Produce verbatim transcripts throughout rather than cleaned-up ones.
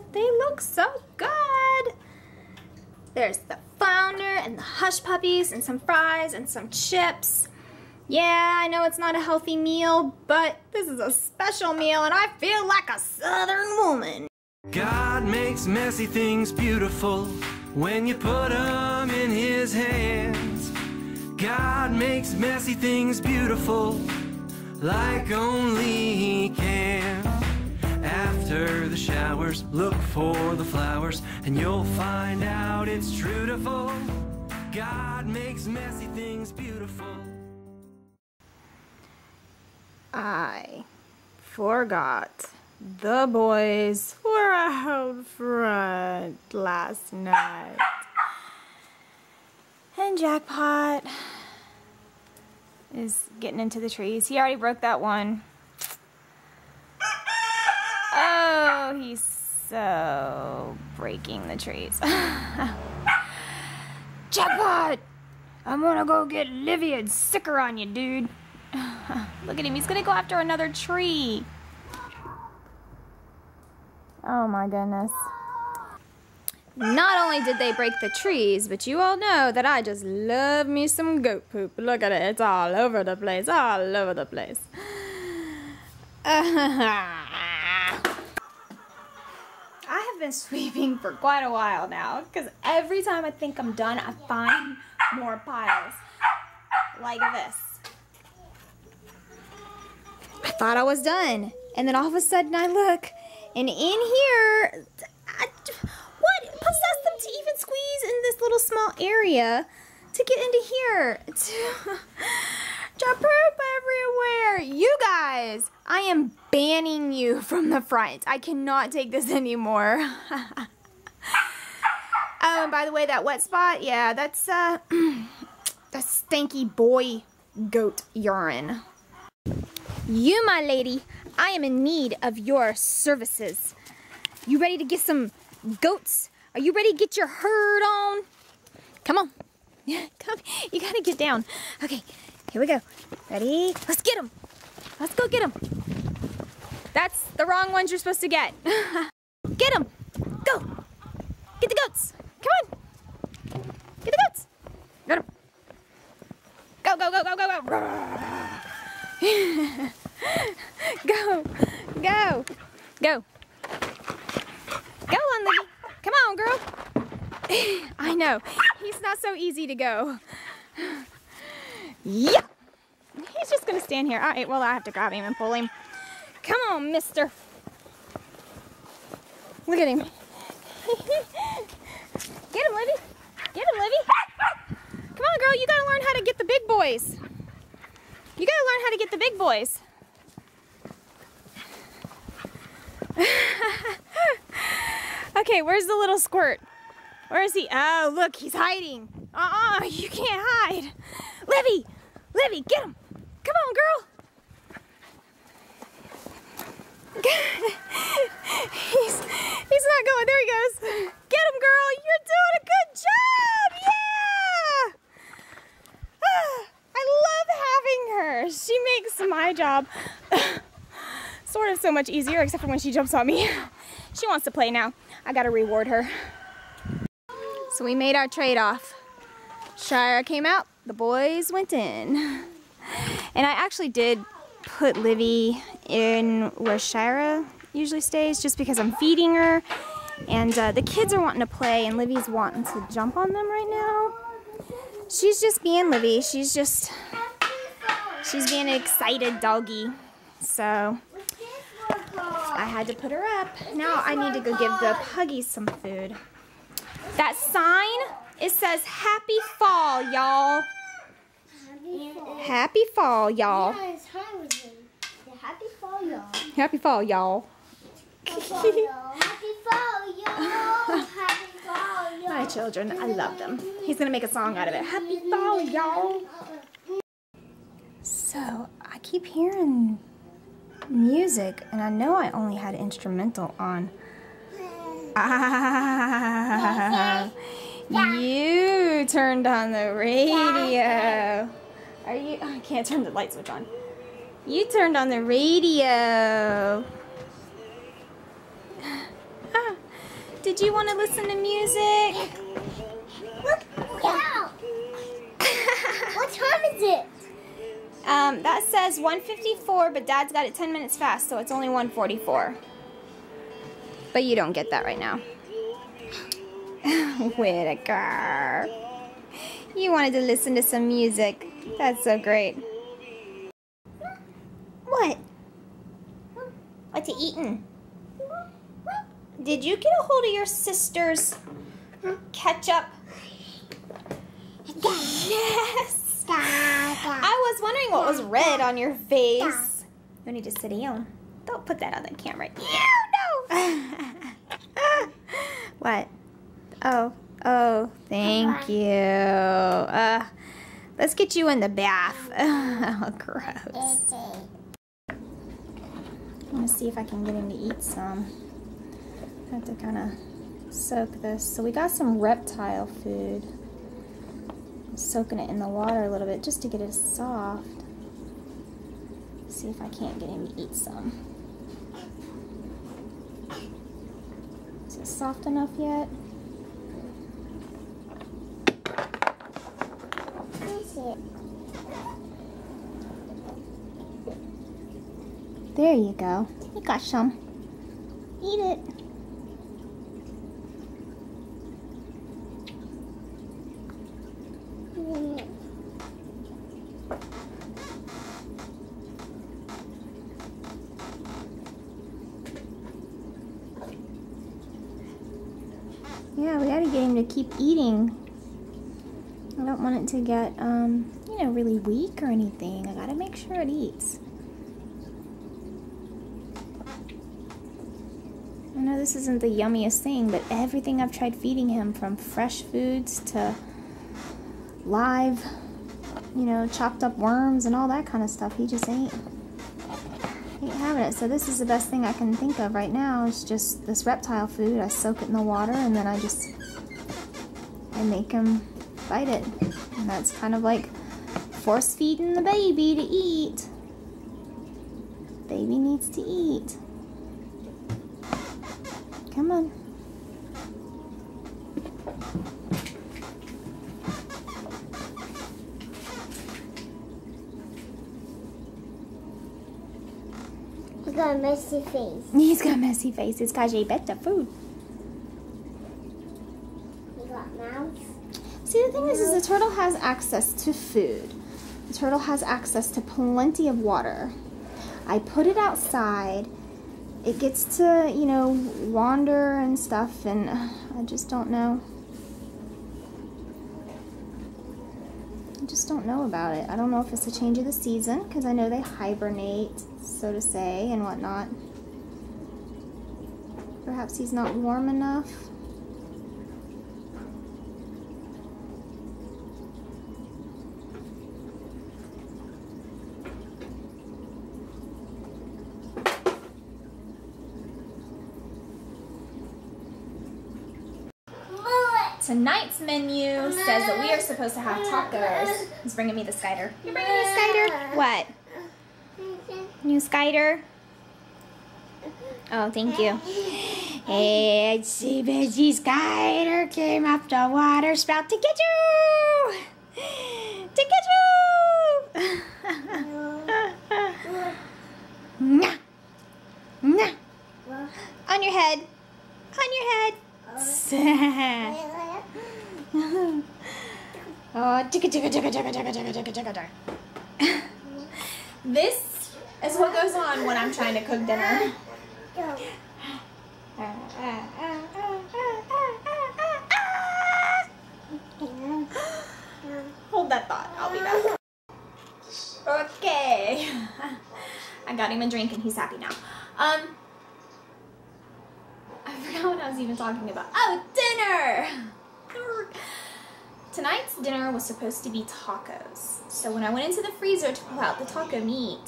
but they look so good. There's the flounder and the hush puppies and some fries and some chips. Yeah, I know it's not a healthy meal, but this is a special meal and I feel like a Southern woman. God makes messy things beautiful when you put them in his hands. God makes messy things beautiful like only he can. After the showers, look for the flowers, and you'll find out it's trutiful. God makes messy things beautiful. I forgot the boys were out front last night. And Jackpot is getting into the trees. He already broke that one. Oh, he's so breaking the trees. Jackpot! I'm gonna go get Livy and sick her on you, dude. Look at him, he's gonna go after another tree. Oh my goodness. Not only did they break the trees, but you all know that I just love me some goat poop. Look at it, it's all over the place, all over the place. I have been sweeping for quite a while now, because every time I think I'm done, I find more piles like this. I thought I was done, and then all of a sudden I look, and in here, I, what possessed them to even squeeze in this little small area to get into here? To, to poop everywhere. You guys, I am banning you from the front. I cannot take this anymore. um, by the way, that wet spot, yeah, that's uh, that's stanky boy goat urine. You, my lady, I am in need of your services. You ready to get some goats? Are you ready to get your herd on? Come on. Come. You gotta get down. Okay, here we go. Ready? Let's get them. Let's go get them. That's the wrong ones you're supposed to get. Get them. Go. Get the goats. Come on. Get the goats. Get them. Go, go, go, go, go, go. Go, go, go, go on, Livy. Come on, girl. I know, he's not so easy to go. Yeah, he's just gonna stand here. All right, well, I have to grab him and pull him. Come on, mister. Look at him. Get him, Livy. Get him, Livy. Come on, girl, you gotta learn how to get the big boys. You gotta learn how to get the big boys. Okay, where's the little squirt? Where is he? Oh, look, he's hiding. Uh-uh, you can't hide. Livy, Livy, get him. Come on, girl. he's, he's not going, there he goes. Get him, girl, you're doing a good job, yeah! She makes my job sort of so much easier, except for when she jumps on me. She wants to play now. I gotta reward her. So we made our trade-off. Shira came out, the boys went in. And I actually did put Livy in where Shira usually stays, just because I'm feeding her. And uh, the kids are wanting to play, and Livy's wanting to jump on them right now. She's just being Livy, she's just... She's being an excited doggy, so I had to put her up. Now I need to go give the puggies some food. That sign, it says happy fall, y'all. Happy fall, y'all. Happy fall, y'all. Happy fall, y'all. My children, I love them. He's gonna make a song out of it. Happy fall, y'all. So, I keep hearing music, and I know I only had instrumental on. Ah, you turned on the radio. Are you? Oh, I can't turn the light switch on. You turned on the radio. Ah, do you want to listen to music? Look, look out. What time is it? Um, that says one fifty-four, but Dad's got it ten minutes fast, so it's only one forty-four. But you don't get that right now. Whitaker. You wanted to listen to some music. That's so great. What? What you eating? Did you get a hold of your sister's ketchup? Yes! I was wondering what was red on your face. No need to sit down. Don't put that on the camera. Ew, no! What? Oh, oh, thank you. Uh, let's get you in the bath. Oh, gross. I'm gonna see if I can get him to eat some. I have to kind of soak this. So we got some reptile food. I'm soaking it in the water a little bit just to get it soft. See if I can't get him to eat some. Is it soft enough yet? There you go. You got some. Eat it. Yeah, we gotta get him to keep eating. I don't want it to get, um, you know, really weak or anything. I gotta make sure it eats. I know this isn't the yummiest thing, but everything I've tried feeding him, from fresh foods to live, you know, chopped up worms and all that kind of stuff, he just ain't, ain't having it. So this is the best thing I can think of right now. It's just this reptile food. I soak it in the water and then I just, I make him bite it. And that's kind of like force feeding the baby to eat. Baby needs to eat. Come on. He's got a messy face. He's got a messy face. It's because he bit the food. He got mouth. See, the thing is, is the turtle has access to food. The turtle has access to plenty of water. I put it outside. It gets to, you know, wander and stuff, and I just don't know. I just don't know about it. I don't know if it's a change of the season, because I know they hibernate, so to say, and whatnot. Perhaps he's not warm enough. Tonight's menu says that we are supposed to have tacos. He's bringing me the Skyder. You're bringing me a Skyder? What? New Skyder? Oh, thank you. It's the busy Skyder came up the water spout to get you! To get you! Nah. Nah. On your head. On your head. Oh, ticka ticka ticka ticka ticka ticka ticka ticka. This is what goes on when I'm trying to cook dinner. Hold that thought. I'll be back. Okay. I got him a drink and he's happy now. Um. I forgot what I was even talking about. Oh, dinner! Tonight's dinner was supposed to be tacos. So when I went into the freezer to pull out the taco meat,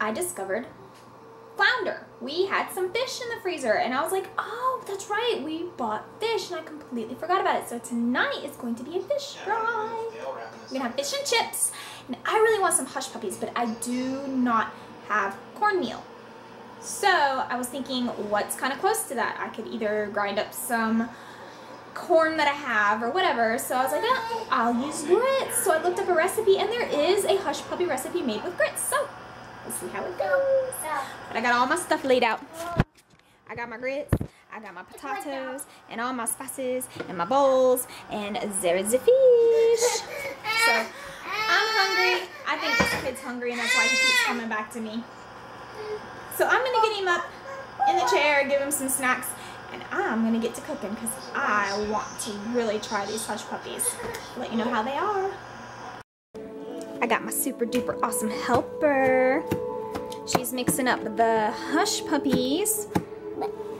I discovered flounder. We had some fish in the freezer, and I was like, oh, that's right, we bought fish, and I completely forgot about it. So tonight is going to be a fish fry. We're gonna have fish and chips, and I really want some hush puppies, but I do not have cornmeal. So I was thinking, what's kind of close to that? I could either grind up some corn that I have or whatever. So I was like, oh, I'll use grits. So I looked up a recipe, and there is a hush puppy recipe made with grits. So we'll see how it goes. But I got all my stuff laid out. I got my grits, I got my potatoes, and all my spices, and my bowls, and there is the fish. So I'm hungry. I think this kid's hungry, and that's why he keeps coming back to me. So I'm gonna get him up in the chair, give him some snacks, and I'm gonna get to cooking because I want to really try these hush puppies. I'll let you know how they are. I got my super duper awesome helper. She's mixing up the hush puppies.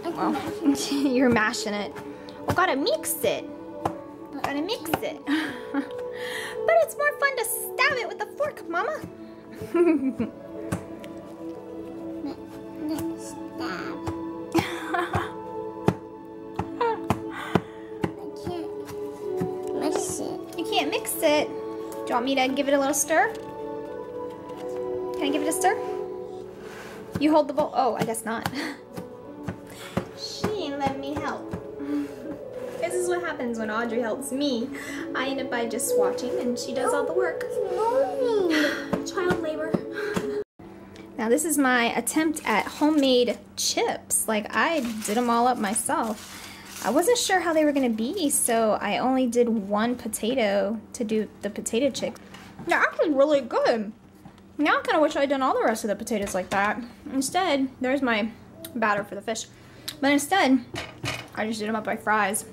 Well, you're mashing it. We gotta mix it. We gotta mix it. But it's more fun to stab it with a fork, Mama. Stab. I can't mix it. You can't mix it. Do you want me to give it a little stir? Can I give it a stir? You hold the bowl. Oh, I guess not. Let me help. This is what happens when Audrey helps me. I end up by just watching, and she does all the work. Child labor. Now this is my attempt at homemade chips. Like, I did them all up myself. I wasn't sure how they were gonna be, so I only did one potato to do the potato chips. They're actually really good. Now I kind of wish I'd done all the rest of the potatoes like that. Instead, there's my batter for the fish. But instead, I just did them up like fries.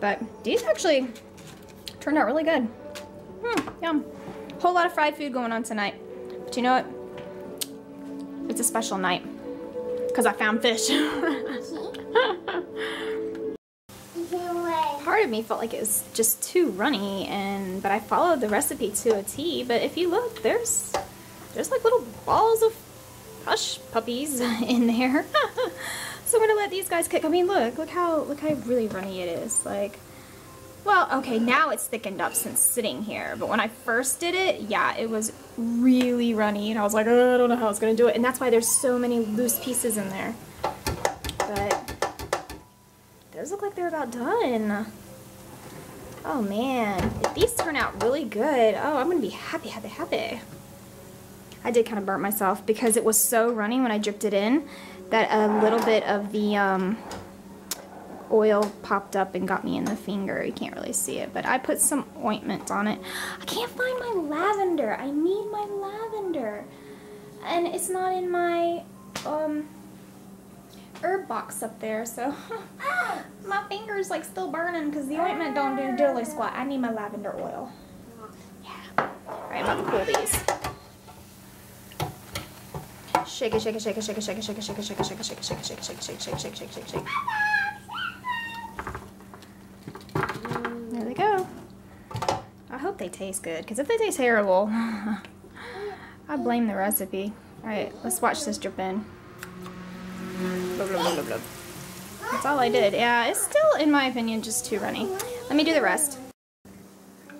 But these actually turned out really good. Hmm, yum. Whole lot of fried food going on tonight. But you know what? It's a special night. Because I found fish. Part of me felt like it was just too runny, and but I followed the recipe to a T. But if you look, there's there's like little balls of hush puppies in there. So I'm gonna let these guys cook. I mean, look, look how, look how really runny it is. Like, well, okay, now it's thickened up since sitting here. But when I first did it, yeah, it was really runny, and I was like, oh, I don't know how I was gonna do it. And that's why there's so many loose pieces in there. But those look like they're about done. Oh man, if these turn out really good, oh, I'm gonna be happy, happy, happy. I did kind of burnt myself because it was so runny when I dripped it in that a little bit of the um, oil popped up and got me in the finger. You can't really see it, but I put some ointment on it. I can't find my lavender. I need my lavender. And it's not in my um, herb box up there, so my finger's like still burning because the ointment don't do diddly squat. I need my lavender oil. Yeah. All right, I'm gonna cool these. Shake it, shake it, shake it, shake it, shake it, shake it, shake it, shake it, shake it, shake it, shake it, shake it, shake it, shake it, shake it, shake it, shake it. There they go. I hope they taste good, because if they taste terrible, I blame the recipe. All right, let's watch this drip in. That's all I did. Yeah, it's still, in my opinion, just too runny. Let me do the rest.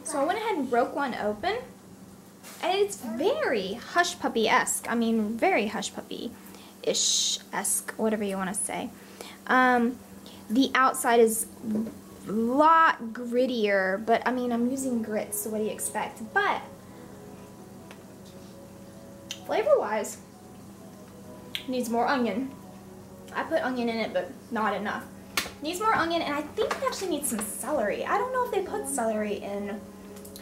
So I went ahead and broke one open. And it's very hush puppy-esque. I mean, very hush puppy-ish-esque, whatever you want to say. Um, the outside is a lot grittier, but I mean, I'm using grits, so what do you expect? But flavor-wise, needs more onion. I put onion in it, but not enough. Needs more onion, and I think it actually needs some celery. I don't know if they put celery in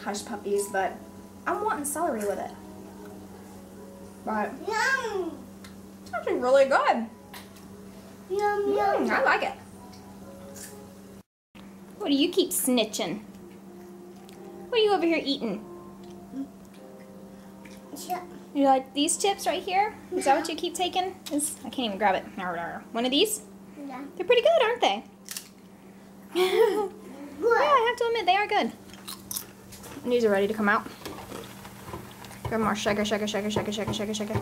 hush puppies, but I'm wanting celery with it. But yum. It's actually really good. Yum, yum. I like it. What do you keep snitching? What are you over here eating? Chip. You like these chips right here? Is that what you keep taking? Is, I can't even grab it. One of these? Yeah. They're pretty good, aren't they? Yeah, I have to admit, they are good. And these are ready to come out. Grab more sugar, sugar, sugar, sugar, sugar, sugar, sugar.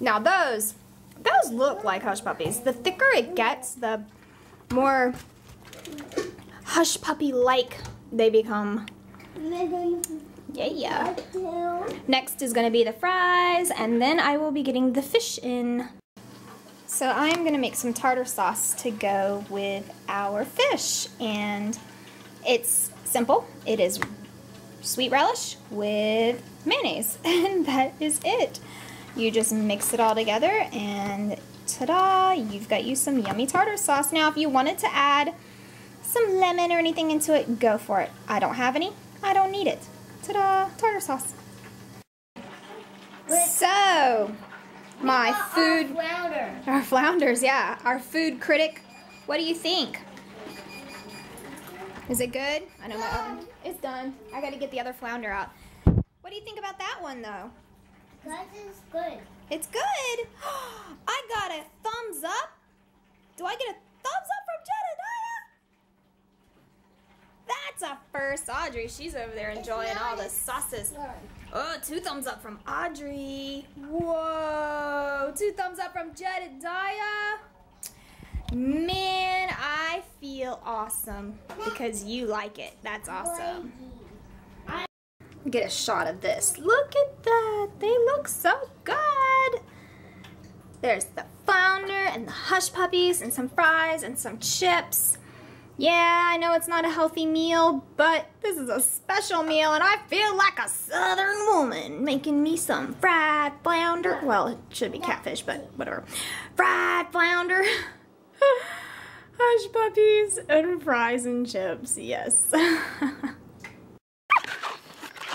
Now those, those look like hush puppies. The thicker it gets, the more hush puppy-like they become. Yeah. Next is going to be the fries, and then I will be getting the fish in. So I'm going to make some tartar sauce to go with our fish, and it's simple. It is sweet relish with mayonnaise, and that is it. You just mix it all together, and ta-da, you've got you some yummy tartar sauce. Now, if you wanted to add some lemon or anything into it, go for it. I don't have any. I don't need it. Ta-da, tartar sauce. So, my food... Our flounders. Our flounders, yeah. Our food critic. What do you think? Is it good? I know my oven is done. I gotta get the other flounder out. What do you think about that one, though? That is good. It's good? I got a thumbs up. Do I get a thumbs up from Jedediah? That's a first. Audrey, she's over there enjoying all the sauces. Good. Oh, two thumbs up from Audrey. Whoa, two thumbs up from Jedediah. Man, I feel awesome because you like it. That's awesome. Get a shot of this. Look at that. They look so good. There's the flounder and the hush puppies and some fries and some chips. Yeah, I know it's not a healthy meal, but this is a special meal, and I feel like a southern woman making me some fried flounder. Well, it should be catfish, but whatever. Fried flounder, hush puppies, and fries and chips. Yes.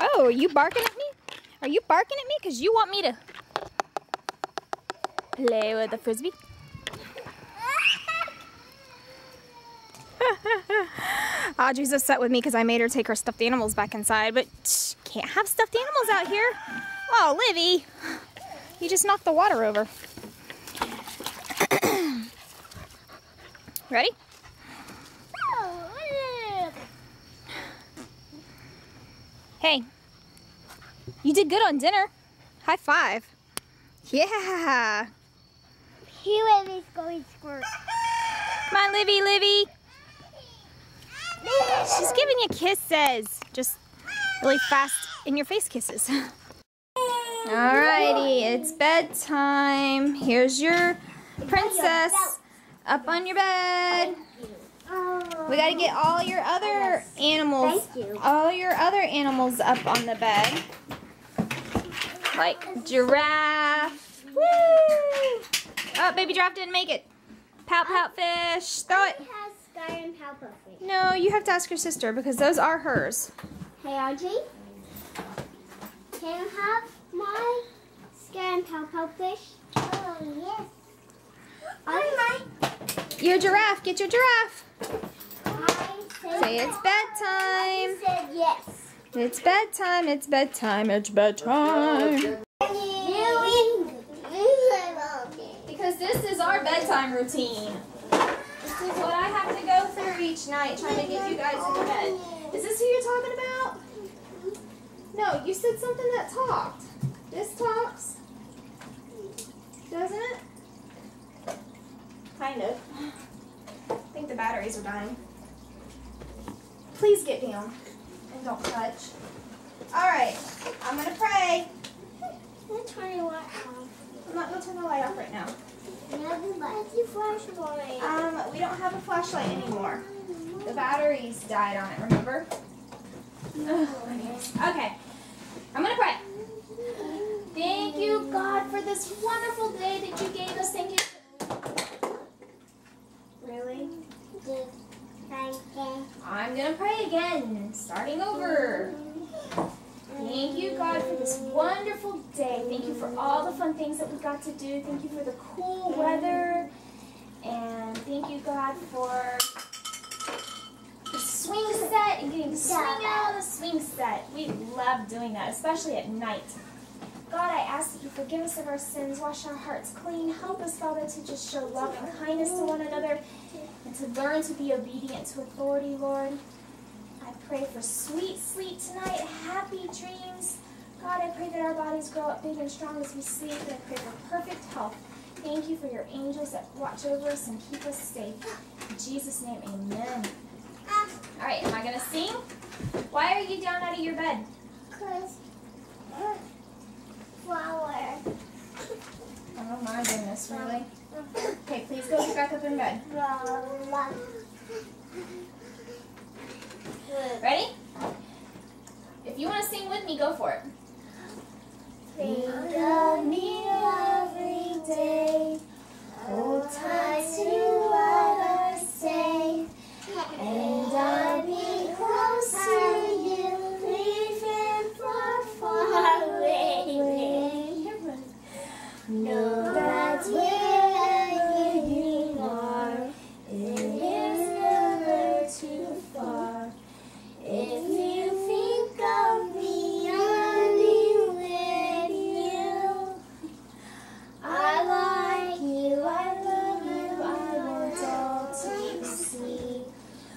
Oh, are you barking at me? Are you barking at me because you want me to play with the frisbee? Audrey's upset with me because I made her take her stuffed animals back inside, but shh, can't have stuffed animals out here. Oh, Livy, you just knocked the water over. Ready? Hey, you did good on dinner. High five. Yeah. Here Livy's going to squirt. Come on, Livy, Livy. She's giving you kisses. Just really fast in your face kisses. Alrighty, it's bedtime. Here's your princess up on your bed. We gotta get all your other animals, all your other animals up on the bed, like giraffe. Woo! Oh, baby giraffe didn't make it. Pout pout fish, throw it. No, you have to ask your sister because those are hers. Hey, Audrey, can I have my Sky and Pout Pout fish? Oh yes. I like your giraffe. Get your giraffe. Say it's bedtime. He said yes. It's bedtime. It's bedtime. It's bedtime. Because this is our bedtime routine. This is what I have to go through each night trying to get you guys in bed. Is this who you're talking about? No, you said something that talked. This talks, doesn't it? Kind of. I think the batteries are dying. Please get down and don't touch. Alright, I'm gonna pray. I'm gonna turn the light off. I'm not gonna turn the light off right now. Flashlight. Um, we don't have a flashlight anymore. The batteries died on it, remember? No. Okay. I'm gonna pray. Thank you, God, for this wonderful day that you gave us. Thank you. Really? I'm going to pray again, starting over. Thank you, God, for this wonderful day. Thank you for all the fun things that we got to do. Thank you for the cool weather. And thank you, God, for the swing set and getting to swing out of the swing set. We love doing that, especially at night. God, I ask that you forgive us of our sins, wash our hearts clean. Help us, Father, to just show love and kindness to one another and to learn to be obedient to authority, Lord. I pray for sweet sleep tonight, happy dreams. God, I pray that our bodies grow up big and strong as we sleep. And I pray for perfect health. Thank you for your angels that watch over us and keep us safe. In Jesus' name, amen. All right, am I going to sing? Why are you down out of your bed? Because uh, flower. Oh my goodness, really? Okay, please go get back up in bed. Ready? If you want to sing with me, go for it. Think of me every day. Hold tight to what I say. And I'll be close to you. Leaving far, far away. Know that where you are, it is never too far. If you think of me, I'll be with you. I like you, I love you, I want all to see.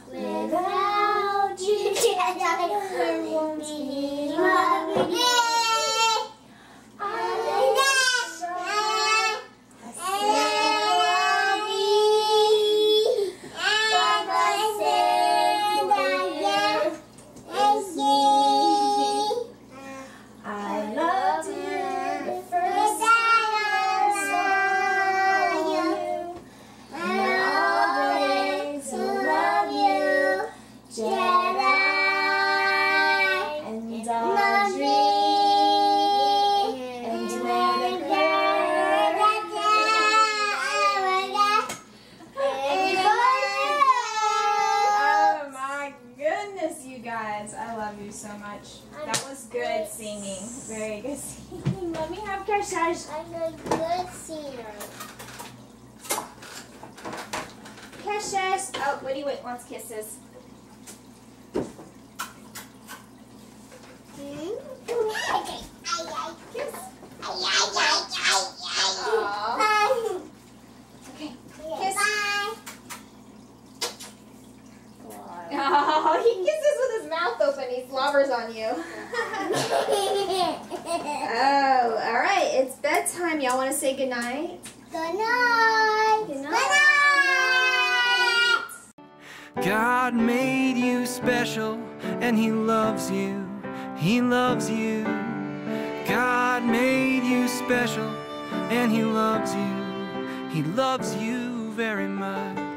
Without you, I won't be loving. Wants kisses. God made you special, and He loves you, He loves you. God made you special, and He loves you, He loves you very much.